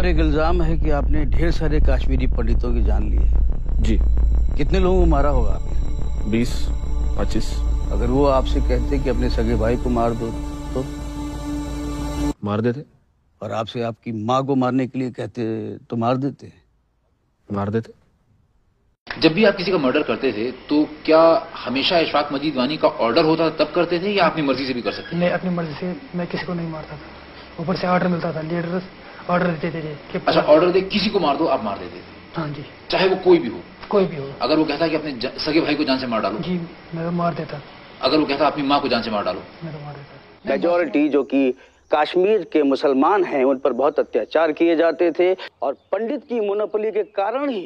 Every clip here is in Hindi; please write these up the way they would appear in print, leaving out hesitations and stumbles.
पर एक इल्जाम है कि आपने ढेर सारे कश्मीरी पंडितों की जान ली है। जी। कितने लोगों को मारा होगा आपने? 20-25। अगर वो आपसे कहते कि अपने सगे भाई को मार दो तो मार देते, और आपसे आपकी माँ को मारने के लिए कहते तो मार देते। जब भी आप किसी का मर्डर करते थे तो क्या हमेशा इशफाक मजीदवानी का ऑर्डर होता था तब करते थे, या अपनी मर्जी से भी कर सकते? नहीं, अपनी मर्जी से। मैं किसी को नहीं मारता था, ऊपर से ऑर्डर मिलता था, लीडर ऑर्डर देते थे। अच्छा, ऑर्डर दे किसी को मार दो, आप मार देते थे? हाँ जी, चाहे वो कोई भी हो। कोई भी हो। अगर वो कहता कि अपने सगे भाई को जान से मार डालो? जी, मैं तो मार देता। अगर वो कहता अपनी माँ को जान से मार डालो? मैं तो मार देता। मेजॉरिटी जो कि कश्मीर के मुसलमान हैं उन पर बहुत अत्याचार किए जाते थे, और पंडित की मोनोपोली के कारण ही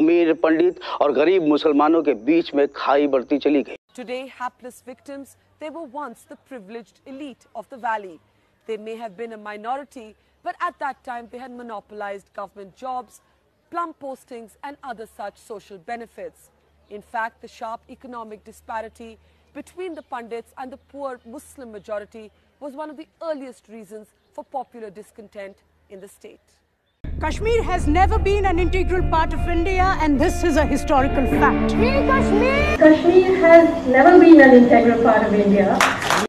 अमीर पंडित और गरीब मुसलमानों के बीच में खाई बढ़ती चली गई। Today hapless victims they were once the privileged elite of the valley. They may have been a minority but at that time they had monopolised government jobs, plum postings and other such social benefits. In fact, the sharp economic disparity between the Pandits and the poor Muslim majority was one of the earliest reasons for popular discontent in the state. Kashmir has never been an integral part of India, and this is a historical fact. Kashmir has never been an integral part of India.